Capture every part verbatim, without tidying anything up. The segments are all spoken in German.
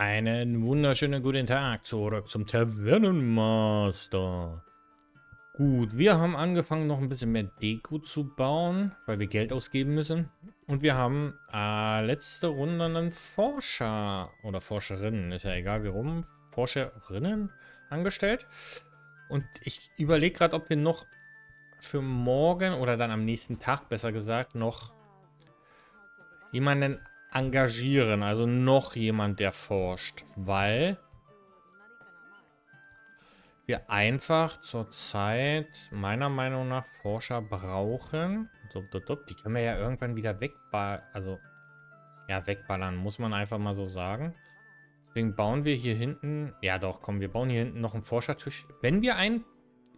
Einen wunderschönen guten Tag zurück zum Tavern Master. Gut, wir haben angefangen, noch ein bisschen mehr Deko zu bauen, weil wir Geld ausgeben müssen. Und wir haben äh, letzte Runde einen Forscher oder Forscherinnen, ist ja egal wie rum, Forscherinnen angestellt. Und ich überlege gerade, ob wir noch für morgen oder dann am nächsten Tag, besser gesagt, noch jemanden engagieren, also noch jemand, der forscht, weil wir einfach zurzeit meiner Meinung nach Forscher brauchen. Die können wir ja irgendwann wieder wegballern, also ja, wegballern, muss man einfach mal so sagen. Deswegen bauen wir hier hinten, ja doch, komm, wir bauen hier hinten noch einen Forschertisch. Wenn wir einen,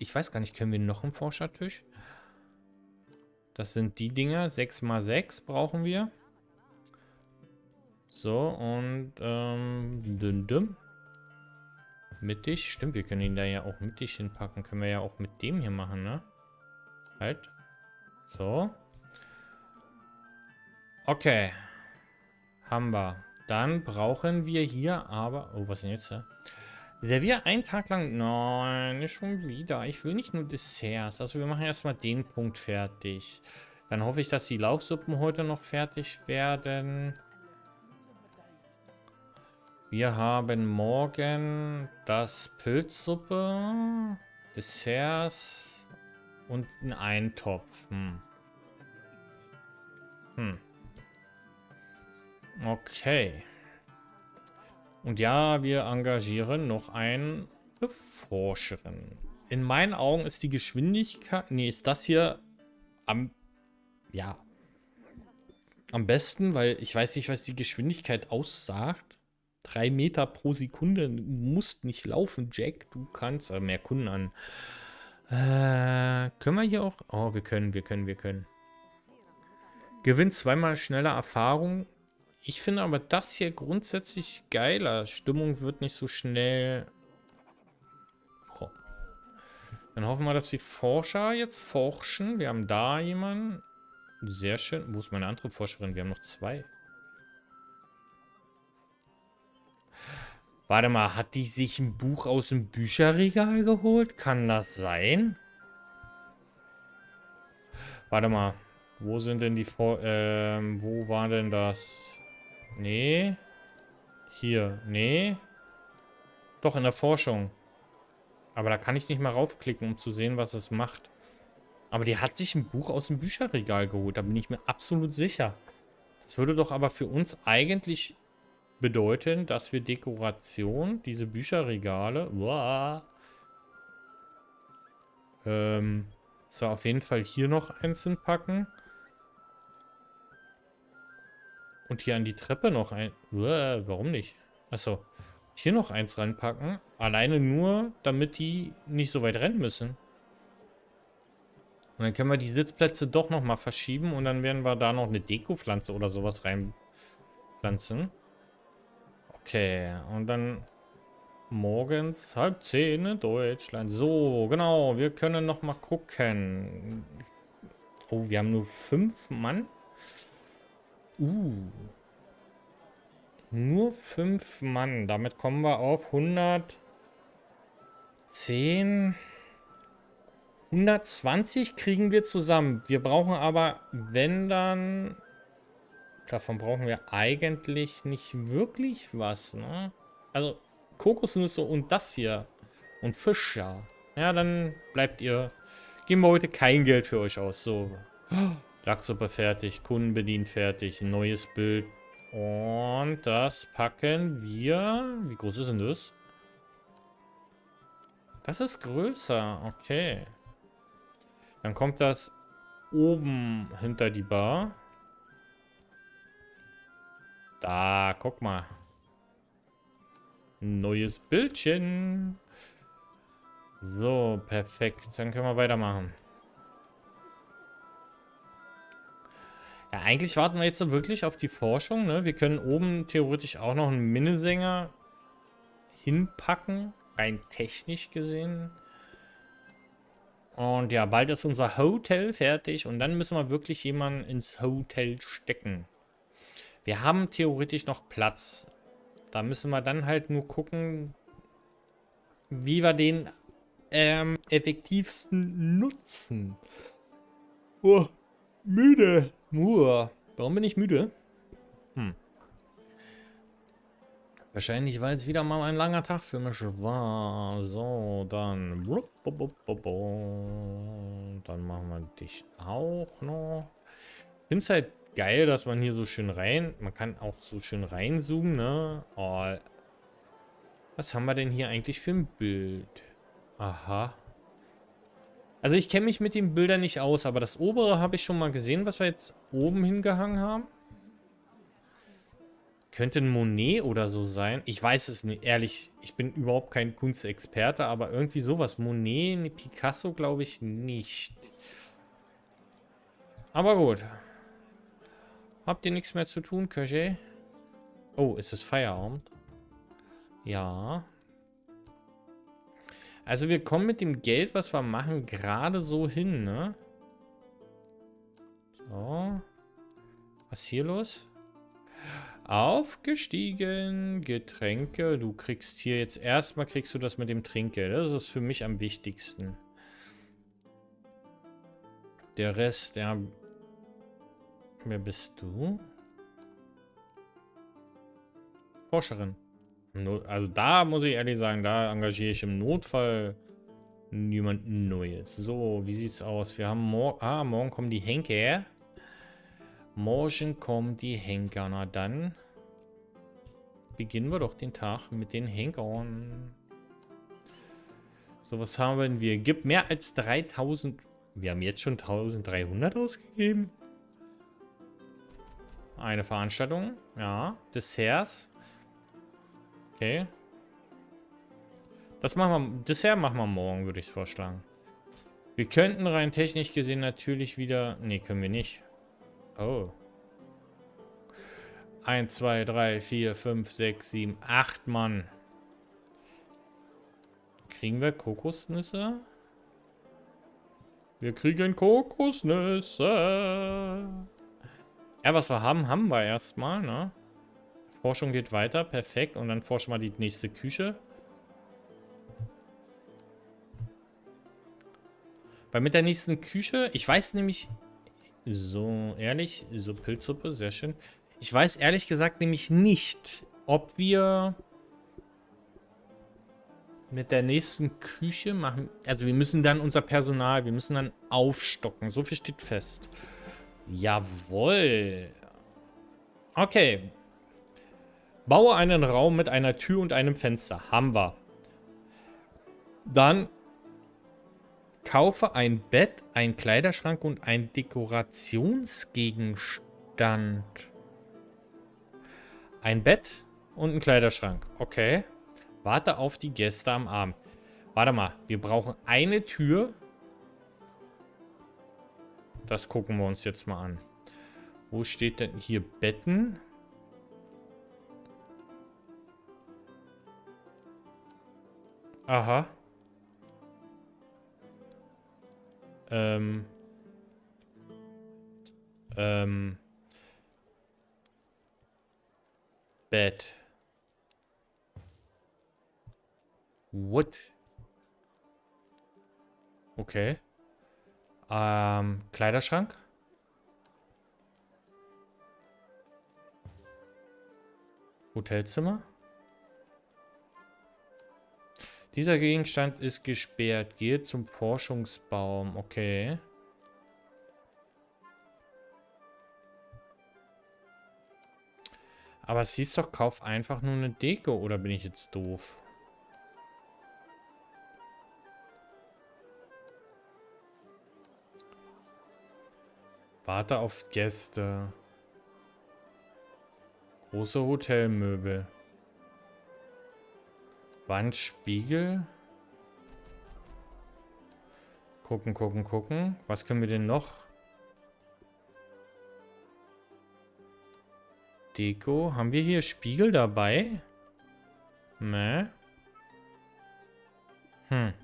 ich weiß gar nicht, können wir noch einen Forschertisch? Das sind die Dinger, sechs mal sechs brauchen wir. So, und ähm, dünn, dünn. Mittig. Stimmt, wir können ihn da ja auch mittig hinpacken. Können wir ja auch mit dem hier machen, ne? Halt. So. Okay. Haben wir. Dann brauchen wir hier aber... Oh, was ist denn jetzt? Ja? Servier einen Tag lang... Nein, nicht schon wieder. Ich will nicht nur Desserts. Also wir machen erstmal den Punkt fertig. Dann hoffe ich, dass die Lauchsuppen heute noch fertig werden. Wir haben morgen das Pilzsuppe, Desserts und einen Eintopf. Hm. Hm. Okay. Und ja, wir engagieren noch einen Beforscherin. In meinen Augen ist die Geschwindigkeit... Nee, ist das hier am... Ja. Am besten, weil ich weiß nicht, was die Geschwindigkeit aussagt. Drei Meter pro Sekunde, du musst nicht laufen, Jack. Du kannst äh, mehr Kunden an. Äh, können wir hier auch? Oh, wir können, wir können, wir können. Gewinnt zweimal schneller Erfahrung. Ich finde aber das hier grundsätzlich geiler. Stimmung wird nicht so schnell. Oh. Dann hoffen wir, dass die Forscher jetzt forschen. Wir haben da jemanden. Sehr schön. Wo ist meine andere Forscherin? Wir haben noch zwei. Warte mal, hat die sich ein Buch aus dem Bücherregal geholt? Kann das sein? Warte mal, wo sind denn die... Vor ähm, wo war denn das? Nee. Hier, nee. Doch, in der Forschung. Aber da kann ich nicht mal raufklicken, um zu sehen, was es macht. Aber die hat sich ein Buch aus dem Bücherregal geholt, da bin ich mir absolut sicher. Das würde doch aber für uns eigentlich... bedeuten, dass wir Dekoration, diese Bücherregale, wow, ähm, so auf jeden Fall hier noch einzeln packen und hier an die Treppe noch ein, wow, warum nicht? Achso, hier noch eins reinpacken, alleine nur, damit die nicht so weit rennen müssen. Und dann können wir die Sitzplätze doch nochmal verschieben und dann werden wir da noch eine Dekopflanze oder sowas reinpflanzen. Okay, und dann morgens halb zehn in Deutschland. So, genau, wir können noch mal gucken. Oh, wir haben nur fünf Mann. Uh. Nur fünf Mann. Damit kommen wir auf hundertzehn. hundertzwanzig kriegen wir zusammen. Wir brauchen aber, wenn dann... Davon brauchen wir eigentlich nicht wirklich was, ne? Also Kokosnüsse und das hier. Und Fisch, ja. Ja, dann bleibt ihr... Geben wir heute kein Geld für euch aus. So. Lachsuppe fertig, Kunden bedient fertig, neues Bild. Und das packen wir... Wie groß ist denn das? Das ist größer, okay. Dann kommt das oben hinter die Bar. Da, guck mal. Neues Bildchen. So, perfekt. Dann können wir weitermachen. Ja, eigentlich warten wir jetzt so wirklich auf die Forschung, ne? Wir können oben theoretisch auch noch einen Minnesänger hinpacken. Rein technisch gesehen. Und ja, bald ist unser Hotel fertig. Und dann müssen wir wirklich jemanden ins Hotel stecken. Wir haben theoretisch noch Platz. Da müssen wir dann halt nur gucken, wie wir den ähm, effektivsten nutzen. Oh, müde. Uh, warum bin ich müde? Hm. Wahrscheinlich, weil es wieder mal ein langer Tag für mich war. So, dann... Dann machen wir dich auch noch. Ich finde es halt geil, dass man hier so schön rein... Man kann auch so schön reinzoomen, ne? Oh. Was haben wir denn hier eigentlich für ein Bild? Aha. Also ich kenne mich mit den Bildern nicht aus, aber das obere habe ich schon mal gesehen, was wir jetzt oben hingehangen haben. Könnte ein Monet oder so sein. Ich weiß es nicht, ehrlich. Ich bin überhaupt kein Kunstexperte, aber irgendwie sowas. Monet, Picasso glaube ich nicht. Aber gut. Habt ihr nichts mehr zu tun, Köche? Oh, ist es Feierabend? Ja. Also wir kommen mit dem Geld, was wir machen, gerade so hin, ne? So. Was ist hier los? Aufgestiegen, Getränke. Du kriegst hier jetzt erstmal, kriegst du das mit dem Trinkgeld. Das ist für mich am wichtigsten. Der Rest, ja. Wer bist du? Forscherin. Also da muss ich ehrlich sagen, da engagiere ich im Notfall niemand Neues. So, wie sieht's aus? Wir haben morgen, ah, morgen kommen die Henker. Morgen kommen die Henker. Na dann beginnen wir doch den Tag mit den Henkern. So, was haben wir? Gib mehr als dreitausend. Wir haben jetzt schon eintausenddreihundert ausgegeben. Eine Veranstaltung. Ja, Desserts. Okay. Das machen wir. Dessert machen wir morgen, würde ich vorschlagen. Wir könnten rein technisch gesehen natürlich wieder. Ne, können wir nicht. Oh. eins, zwei, drei, vier, fünf, sechs, sieben, acht, Mann. Kriegen wir Kokosnüsse? Wir kriegen Kokosnüsse. Ja, was wir haben, haben wir erstmal, ne? Forschung geht weiter, perfekt. Und dann forschen wir die nächste Küche. Weil mit der nächsten Küche, ich weiß nämlich... So, ehrlich, so Pilzsuppe, sehr schön. Ich weiß ehrlich gesagt nämlich nicht, ob wir mit der nächsten Küche machen... Also wir müssen dann unser Personal, wir müssen dann aufstocken. So viel steht fest. Jawohl. Okay. Baue einen Raum mit einer Tür und einem Fenster. Haben wir. Dann... Kaufe ein Bett, einen Kleiderschrank und einen Dekorationsgegenstand. Ein Bett und ein Kleiderschrank. Okay. Warte auf die Gäste am Abend. Warte mal. Wir brauchen eine Tür. Das gucken wir uns jetzt mal an. Wo steht denn hier Betten? Aha. Ähm, ähm, Bett. What? Okay. Ähm, Kleiderschrank? Hotelzimmer? Dieser Gegenstand ist gesperrt. Gehe zum Forschungsbaum. Okay. Aber es hieß doch, kauf einfach nur eine Deko. Oder bin ich jetzt doof? Warte auf Gäste. Große Hotelmöbel. Wandspiegel. Gucken, gucken, gucken. Was können wir denn noch? Deko. Haben wir hier Spiegel dabei? Ne? Hm.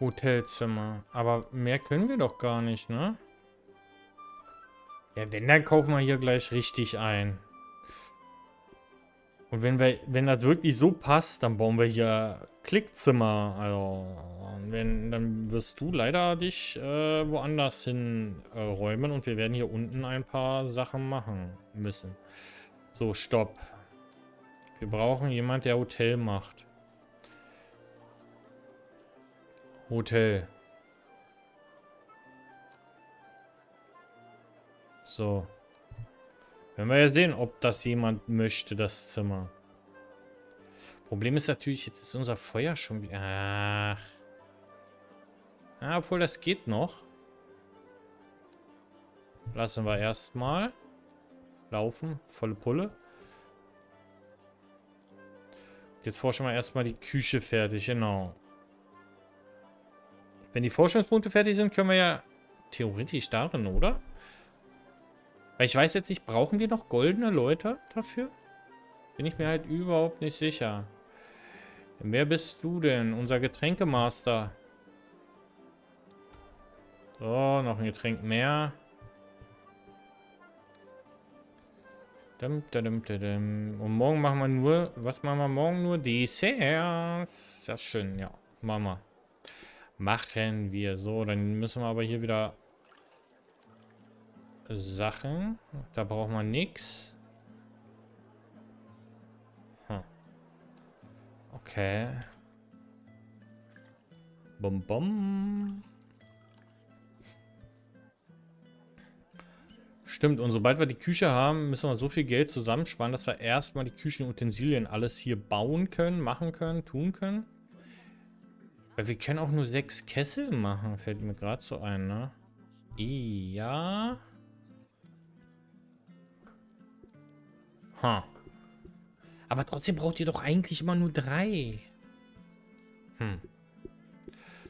Hotelzimmer. Aber mehr können wir doch gar nicht, ne? Ja, wenn, dann kaufen wir hier gleich richtig ein. Und wenn wir, wenn das wirklich so passt, dann bauen wir hier Klickzimmer. Also, wenn, dann wirst du leider dich äh, woanders hin äh, räumen und wir werden hier unten ein paar Sachen machen müssen. So, stopp. Wir brauchen jemanden, der Hotel macht. Hotel. So. Wenn wir ja sehen, ob das jemand möchte, das Zimmer. Problem ist natürlich, jetzt ist unser Feuer schon wieder... Ah. Ah, obwohl, das geht noch. Lassen wir erstmal laufen. Volle Pulle. Jetzt forschen wir erstmal die Küche fertig, genau. Wenn die Forschungspunkte fertig sind, können wir ja theoretisch darin, oder? Weil ich weiß jetzt nicht, brauchen wir noch goldene Leute dafür? Bin ich mir halt überhaupt nicht sicher. Wer bist du denn? Unser Getränkemaster. So, noch ein Getränk mehr. Und morgen machen wir nur... Was machen wir morgen nur? Desserts. Das ist schön, ja. Machen wir. Machen wir. So, dann müssen wir aber hier wieder... Sachen. Da braucht man nichts. Hm. Okay. Bum, bum. Stimmt, und sobald wir die Küche haben, müssen wir so viel Geld zusammensparen, dass wir erstmal die Küchenutensilien alles hier bauen können, machen können, tun können. Weil wir können auch nur sechs Kessel machen, fällt mir gerade so ein, ne? Ja. Ha. Aber trotzdem braucht ihr doch eigentlich immer nur drei. Hm.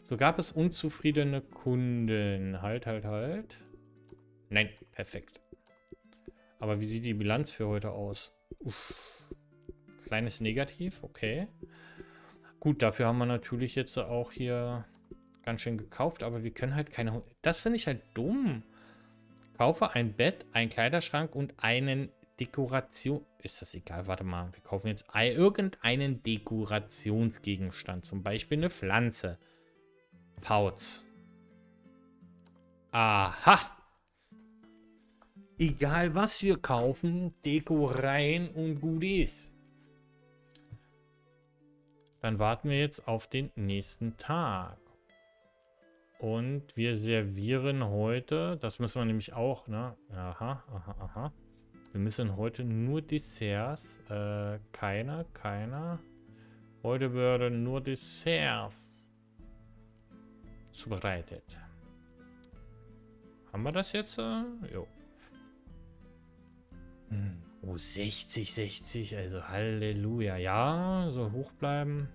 So gab es unzufriedene Kunden. Halt, halt, halt. Nein, perfekt. Aber wie sieht die Bilanz für heute aus? Uff. Kleines Negativ, okay. Gut, dafür haben wir natürlich jetzt auch hier ganz schön gekauft, aber wir können halt keine... Das finde ich halt dumm. Kaufe ein Bett, einen Kleiderschrank und einen... Dekoration. Ist das egal? Warte mal. Wir kaufen jetzt irgendeinen Dekorationsgegenstand. Zum Beispiel eine Pflanze. Pauz. Aha. Egal was wir kaufen. Deko rein und gut ist. Dann warten wir jetzt auf den nächsten Tag. Und wir servieren heute. Das müssen wir nämlich auch, ne? Aha, aha, aha. Wir müssen heute nur Desserts. Äh, keiner, keiner. Heute werden nur Desserts zubereitet. Haben wir das jetzt? Äh, jo. Hm. Oh, sechzig, sechzig. Also Halleluja. Ja, so hoch bleiben.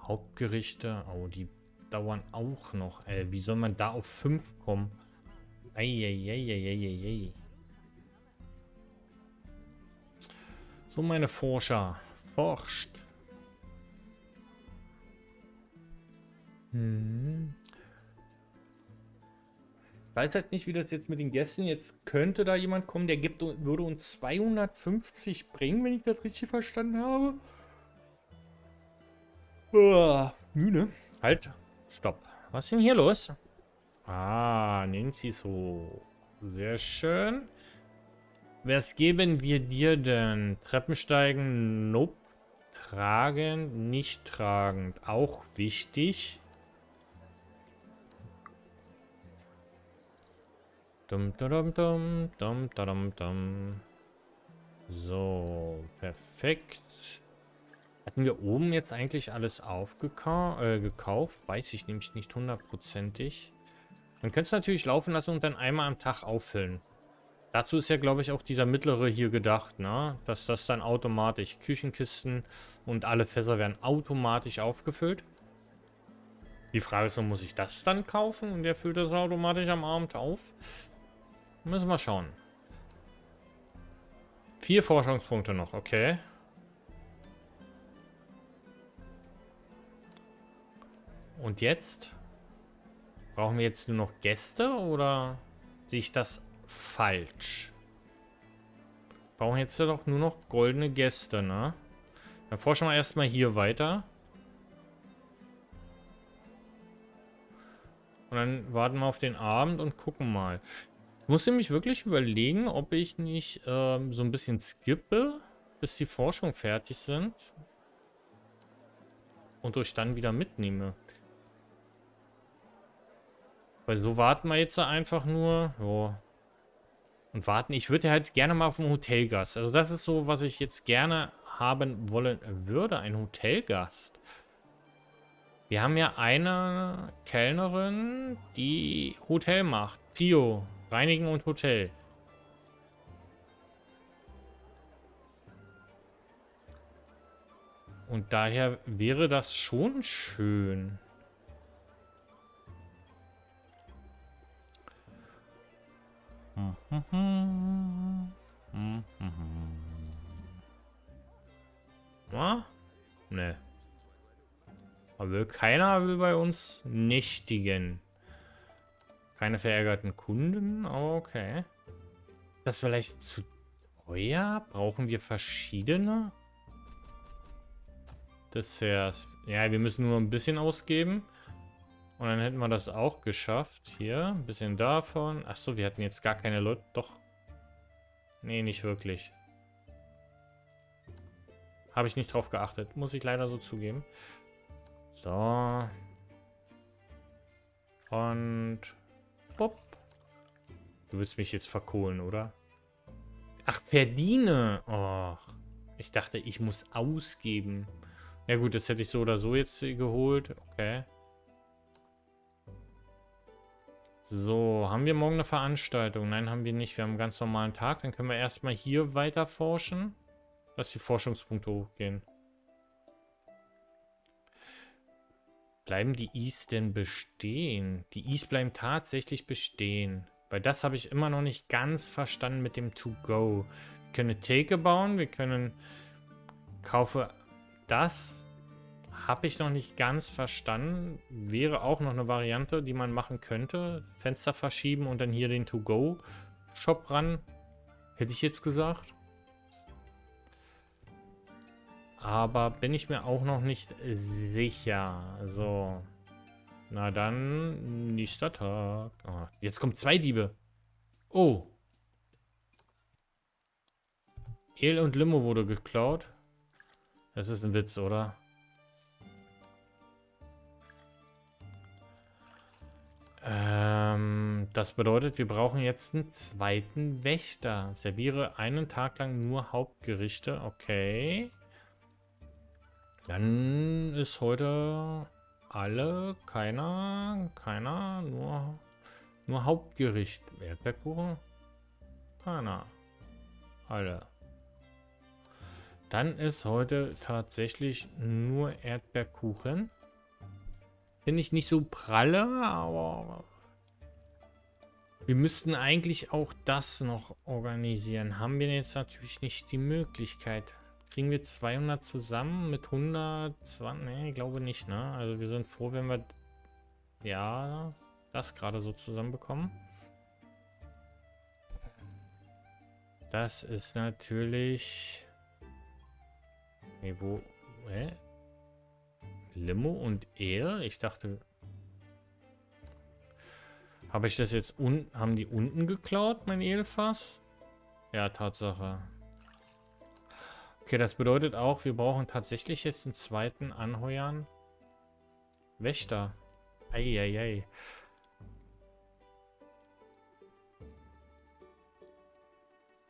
Hauptgerichte. Oh, die dauern auch noch. Ey, wie soll man da auf fünf kommen? Eieieiei. So, meine Forscher. Forscht. Hm. Ich weiß halt nicht, wie das jetzt mit den Gästen. Jetzt könnte da jemand kommen, der gibt, würde uns zweihundertfünfzig bringen, wenn ich das richtig verstanden habe. Uah, müde. Halt. Stopp. Was ist denn hier los? Ah, Nancy's hoch. Sehr schön. Was geben wir dir denn? Treppensteigen? Nope. Tragen? Nicht tragend. Auch wichtig. Dum, dum, dum, dum, dum, dum. So, perfekt. Hatten wir oben jetzt eigentlich alles aufgekauft? Äh, gekauft? Weiß ich nämlich nicht hundertprozentig. Man könnte es natürlich laufen lassen und dann einmal am Tag auffüllen. Dazu ist ja, glaube ich, auch dieser mittlere hier gedacht, ne? Dass das dann automatisch Küchenkisten und alle Fässer werden automatisch aufgefüllt. Die Frage ist, muss ich das dann kaufen? Und der füllt das automatisch am Abend auf? Müssen wir schauen. Vier Forschungspunkte noch, okay. Und jetzt? Brauchen wir jetzt nur noch Gäste oder sehe ich das falsch? Wir brauchen jetzt doch nur noch goldene Gäste, ne? Dann forschen wir erstmal hier weiter. Und dann warten wir auf den Abend und gucken mal. Ich muss nämlich wirklich überlegen, ob ich nicht ähm, so ein bisschen skippe, bis die Forschung fertig sind. Und euch dann wieder mitnehme. Weil so warten wir jetzt einfach nur. Jo. Und warten. Ich würde halt gerne mal auf einen Hotelgast. Also das ist so, was ich jetzt gerne haben wollen würde. Ein Hotelgast. Wir haben ja eine Kellnerin, die Hotel macht. Theo. Reinigen und Hotel. Und daher wäre das schon schön. Na? Ne. Aber will keiner will bei uns nächtigen. Keine verärgerten Kunden, aber okay. Ist das vielleicht zu teuer? Brauchen wir verschiedene? Das heißt, ja, wir müssen nur ein bisschen ausgeben. Und dann hätten wir das auch geschafft. Hier, ein bisschen davon. Achso, wir hatten jetzt gar keine Leute. Doch. Nee, nicht wirklich. Habe ich nicht drauf geachtet. Muss ich leider so zugeben. So. Und. Pop. Du willst mich jetzt verkohlen, oder? Ach, verdiene. Och. Ich dachte, ich muss ausgeben. Ja gut, das hätte ich so oder so jetzt geholt. Okay. So, haben wir morgen eine Veranstaltung? Nein, haben wir nicht. Wir haben einen ganz normalen Tag. Dann können wir erstmal hier weiter forschen. Dass die Forschungspunkte hochgehen. Bleiben die Is denn bestehen? Die Is bleiben tatsächlich bestehen. Weil das habe ich immer noch nicht ganz verstanden mit dem To-Go. Wir können Theke bauen. Wir können Kaufe... Das habe ich noch nicht ganz verstanden. Wäre auch noch eine Variante, die man machen könnte. Fenster verschieben und dann hier den To-Go-Shop ran. Hätte ich jetzt gesagt. Aber bin ich mir auch noch nicht sicher. So. Na dann, nächster Tag. Oh, jetzt kommen zwei Diebe. Oh. El und Limo wurde geklaut. Das ist ein Witz, oder? Ähm, das bedeutet, wir brauchen jetzt einen zweiten Wächter. Serviere einen Tag lang nur Hauptgerichte. Okay. Dann ist heute alle, keiner, keiner, nur, nur Hauptgericht. Erdbeerkuchen? Keiner. Alle. Dann ist heute tatsächlich nur Erdbeerkuchen. Finde ich nicht so pralle, aber wir müssten eigentlich auch das noch organisieren. Haben wir jetzt natürlich nicht die Möglichkeit. Kriegen wir zweihundert zusammen mit hundertzwanzig? Ne, ich glaube nicht, ne? Also wir sind froh, wenn wir ja das gerade so zusammenbekommen. Das ist natürlich... Nee, wo? Hä? Limo und Er? Ich dachte... Habe ich das jetzt unten... Haben die unten geklaut, mein Edelfass? Ja, Tatsache. Okay, das bedeutet auch, wir brauchen tatsächlich jetzt einen zweiten Anheuern. Wächter. Eieiei.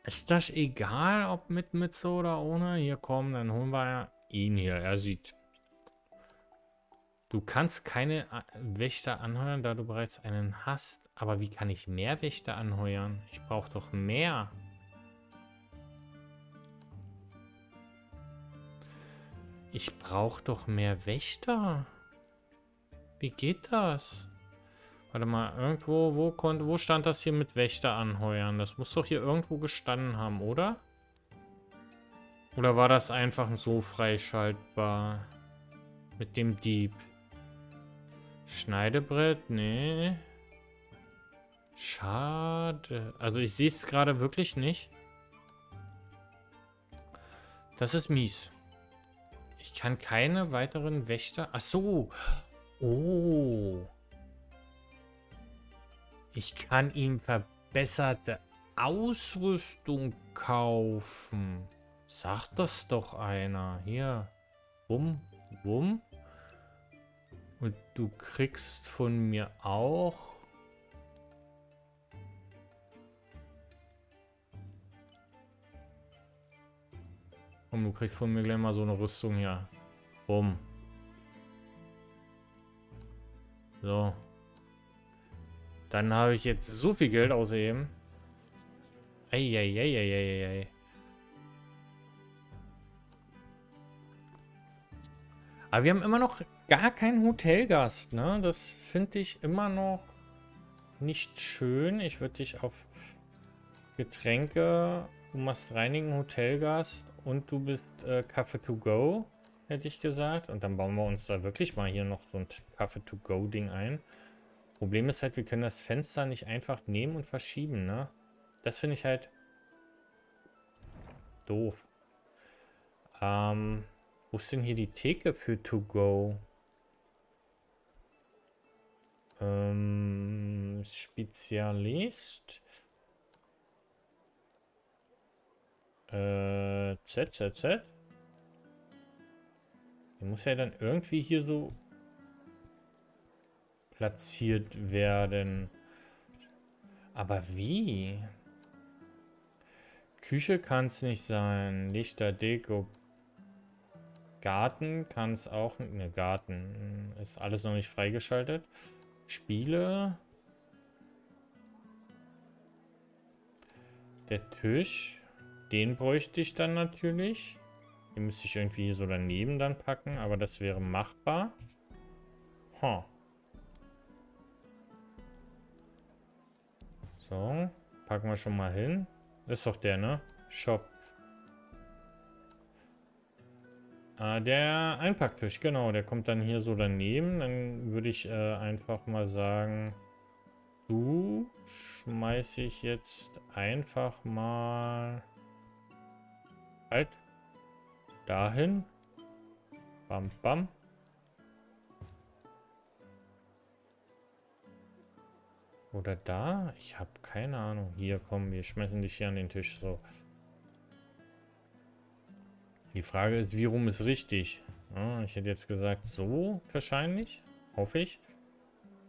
Ist das egal, ob mit Mütze oder ohne? Hier kommen, dann holen wir ihn hier. Er sieht. Du kannst keine Wächter anheuern, da du bereits einen hast. Aber wie kann ich mehr Wächter anheuern? Ich brauche doch mehr. Ich brauche doch mehr Wächter. Wie geht das? Warte mal, irgendwo, wo konnte, wo stand das hier mit Wächter anheuern? Das muss doch hier irgendwo gestanden haben, oder? Oder war das einfach so freischaltbar? Mit dem Dieb. Schneidebrett? Nee. Schade. Also ich sehe es gerade wirklich nicht. Das ist mies. Ich kann keine weiteren Wächter... Ach so. Oh. Ich kann ihm verbesserte Ausrüstung kaufen. Sagt das doch einer. Hier. Bumm, bumm. Und du kriegst von mir auch. Und du kriegst von mir gleich mal so eine Rüstung hier. Bumm. So. Dann habe ich jetzt so viel Geld ausgegeben. Eieieiei. Aber wir haben immer noch gar keinen Hotelgast, ne? Das finde ich immer noch nicht schön. Ich würde dich auf Getränke, du machst reinigen Hotelgast und du bist äh, Kaffee to go, hätte ich gesagt. Und dann bauen wir uns da wirklich mal hier noch so ein Kaffee to go Ding ein. Problem ist halt, wir können das Fenster nicht einfach nehmen und verschieben, ne? Das finde ich halt doof. Ähm, wo ist denn hier die Theke für to go? Ähm, Spezialist. Äh, Z, Z, Z. Die muss ja dann irgendwie hier so platziert werden. Aber wie? Küche kann es nicht sein. Lichter, Deko. Garten kann es auch nicht. Ne, Garten. Ist alles noch nicht freigeschaltet. Spiele. Der Tisch. Den bräuchte ich dann natürlich. Den müsste ich irgendwie hier so daneben dann packen. Aber das wäre machbar. Huh. So, packen wir schon mal hin. Ist doch der, ne? Shop. Ah, der Einpacktisch, genau. Der kommt dann hier so daneben. Dann würde ich äh, einfach mal sagen, du schmeiße ich jetzt einfach mal halt dahin. Bam, bam. Oder da? Ich habe keine Ahnung. Hier, komm, wir schmeißen dich hier an den Tisch. So. Die Frage ist, wie rum ist richtig? Ja, ich hätte jetzt gesagt, so wahrscheinlich. Hoffe ich.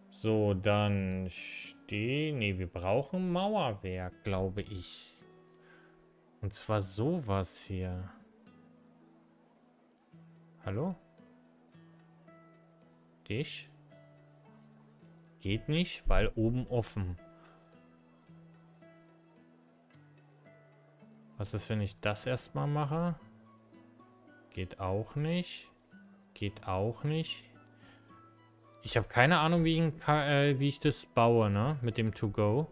So, dann steh... Ne, wir brauchen Mauerwerk, glaube ich. Und zwar sowas hier. Hallo? Dich? Geht nicht, weil oben offen. Was ist, wenn ich das erstmal mache? Geht auch nicht. Geht auch nicht. Ich habe keine Ahnung, wie ich, äh, wie ich das baue, ne? Mit dem To Go.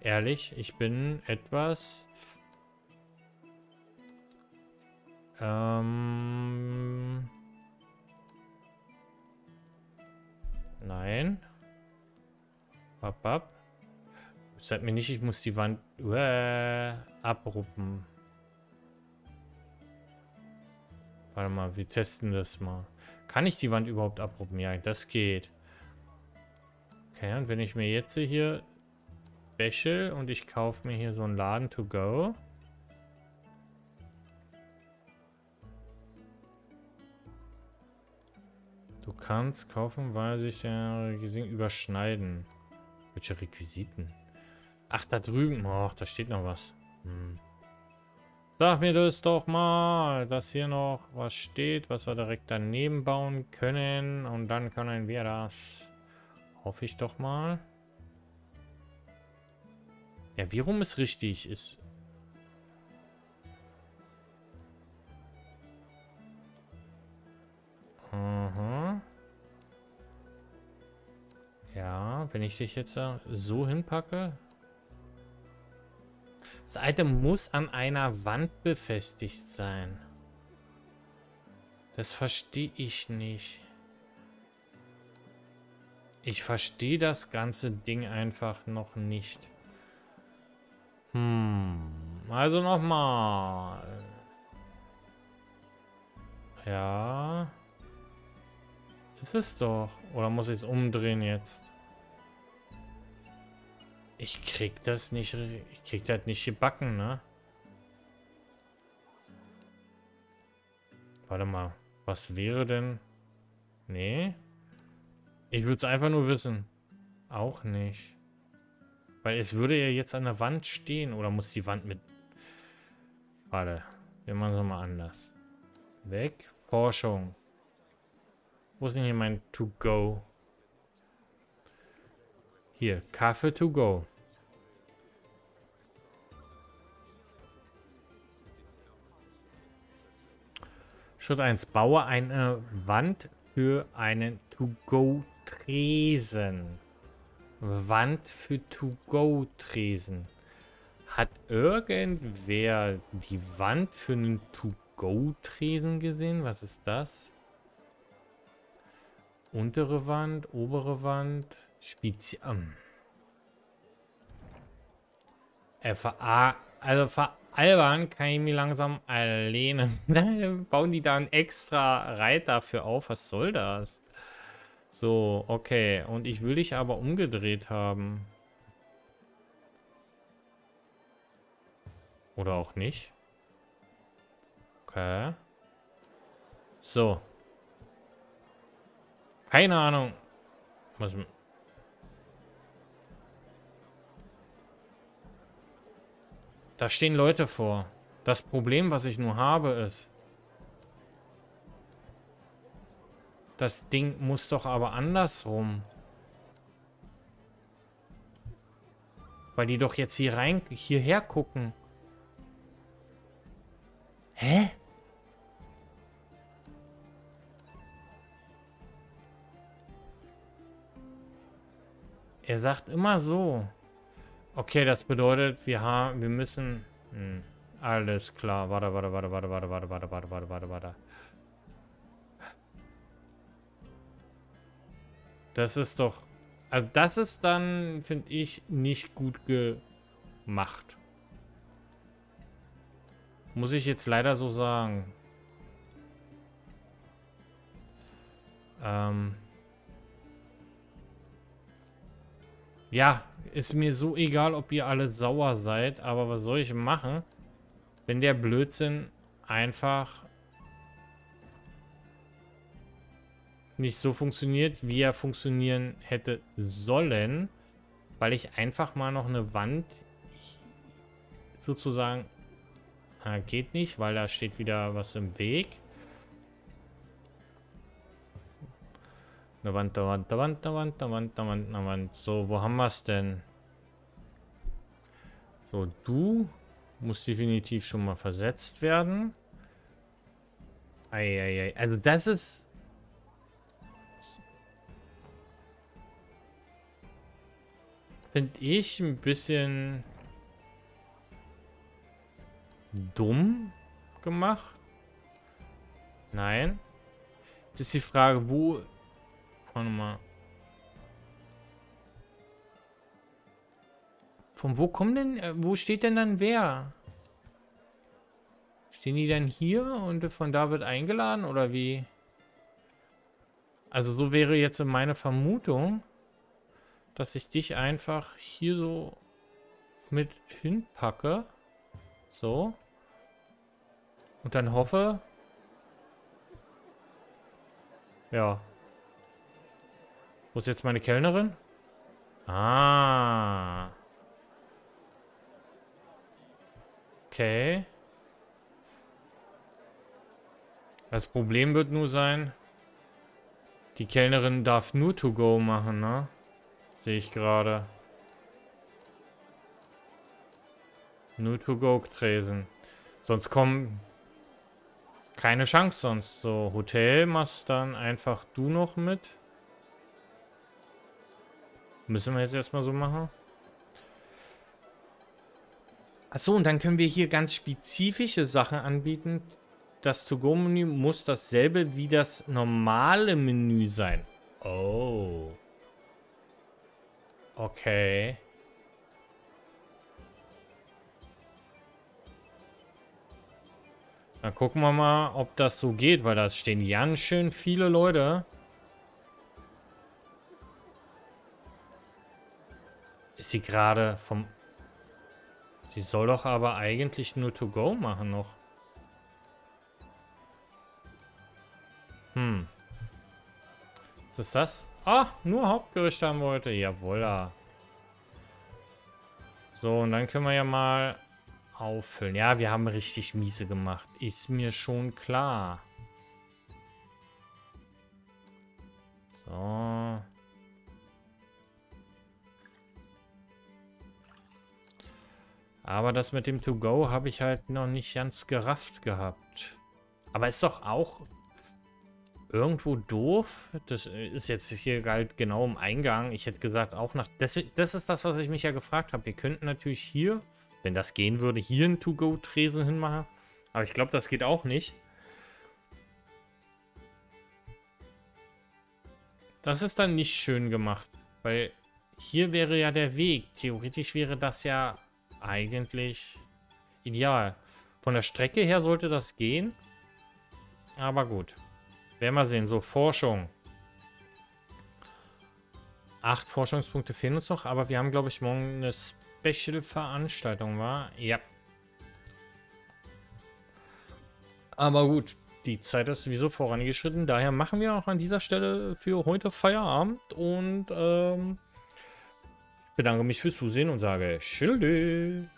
Ehrlich, ich bin etwas... Ähm... Nein. Bap, bap. Sagt mir nicht, ich muss die Wand uäh, abruppen. Warte mal, wir testen das mal. Kann ich die Wand überhaupt abruppen? Ja, das geht. Okay, und wenn ich mir jetzt hier special und ich kaufe mir hier so einen Laden to go. Du kannst kaufen, weil sich der Gesang überschneiden. Welche Requisiten? Ach, da drüben. Ach, da steht noch was. Hm. Sag mir das doch mal, dass hier noch was steht, was wir direkt daneben bauen können. Und dann können wir das. Hoffe ich doch mal. Ja, wie rum es richtig ist. Aha. Ja, wenn ich dich jetzt so hinpacke. Das Item muss an einer Wand befestigt sein. Das verstehe ich nicht. Ich verstehe das ganze Ding einfach noch nicht. Hm. Also nochmal. Ja. Ist es doch. Oder muss ich es umdrehen jetzt? Ich krieg das nicht. Ich krieg das nicht gebacken, ne? Warte mal. Was wäre denn? Nee. Ich würde es einfach nur wissen. Auch nicht. Weil es würde ja jetzt an der Wand stehen. Oder muss die Wand mit... Warte. Wir machen es mal anders. Weg. Forschung. Wo ist denn hier mein To-Go? Hier. Kaffee To-Go. Schritt eins. Baue eine Wand für einen To-Go-Tresen. Tresen. Wand für To-Go-Tresen. Hat irgendwer die Wand für einen To-Go-Tresen gesehen? Was ist das? Untere Wand, obere Wand, Spezial. Äh, ver also veralbern kann ich mir langsam alleine. Bauen die da einen extra Reiter dafür auf? Was soll das? So, okay. Und ich will dich aber umgedreht haben. Oder auch nicht. Okay. So. Keine Ahnung. Was... Da stehen Leute vor. Das Problem, was ich nur habe, ist... Das Ding muss doch aber andersrum. Weil die doch jetzt hier rein, hierher gucken. Hä? Er sagt immer so. Okay, das bedeutet, wir haben, wir müssen... Hm, alles klar. Warte, warte, warte, warte, warte, warte, warte, warte, warte, warte, warte. Das ist doch... Also das ist dann, finde ich, nicht gut gemacht. Muss ich jetzt leider so sagen. Ähm ja, ist mir so egal, ob ihr alle sauer seid, aber was soll ich machen, wenn der Blödsinn einfach... nicht so funktioniert, wie er funktionieren hätte sollen, weil ich einfach mal noch eine Wand sozusagen ah, geht nicht, weil da steht wieder was im Weg. Eine Wand, eine Wand, eine Wand, eine Wand, eine Wand, eine Wand, eine Wand. So, wo haben wir es denn? So, du musst definitiv schon mal versetzt werden. Eieiei. Also das ist... Finde ich ein bisschen dumm gemacht. Nein. Jetzt ist die Frage, wo... Warte mal. Von wo kommen denn... Wo steht denn dann wer? Stehen die dann hier und von da wird eingeladen oder wie? Also so wäre jetzt meine Vermutung, dass ich dich einfach hier so mit hinpacke. So. Und dann hoffe. Ja. Wo ist jetzt meine Kellnerin? Ah. Okay. Das Problem wird nur sein, die Kellnerin darf nur to go machen, ne? Sehe ich gerade. Nur To-Go-Tresen. Sonst kommen... Keine Chance sonst. So, Hotel machst dann einfach du noch mit. Müssen wir jetzt erstmal so machen. Achso, und dann können wir hier ganz spezifische Sachen anbieten. Das To-Go-Menü muss dasselbe wie das normale Menü sein. Oh. Okay. Dann gucken wir mal, ob das so geht, weil da stehen ganz schön viele Leute. Ist sie gerade vom... Sie soll doch aber eigentlich nur to go machen noch. Hm. Was ist das? Ah, nur Hauptgericht haben wir heute. Jawohl. So, und dann können wir ja mal auffüllen. Ja, wir haben richtig miese gemacht. Ist mir schon klar. So. Aber das mit dem To-Go habe ich halt noch nicht ganz gerafft gehabt. Aber ist doch auch irgendwo doof. Das ist jetzt hier halt genau im Eingang. Ich hätte gesagt, auch nach... Das, das ist das, was ich mich ja gefragt habe. Wir könnten natürlich hier, wenn das gehen würde, hier einen To-Go-Tresen hinmachen. Aber ich glaube, das geht auch nicht. Das ist dann nicht schön gemacht. Weil hier wäre ja der Weg. Theoretisch wäre das ja... eigentlich ideal. Von der Strecke her sollte das gehen. Aber gut. Werden wir sehen. So, Forschung. Acht Forschungspunkte fehlen uns noch. Aber wir haben, glaube ich, morgen eine Special-Veranstaltung, war? Ja. Aber gut. Die Zeit ist sowieso vorangeschritten. Daher machen wir auch an dieser Stelle für heute Feierabend. Und, ähm... ich bedanke mich fürs Zusehen und sage Tschüss.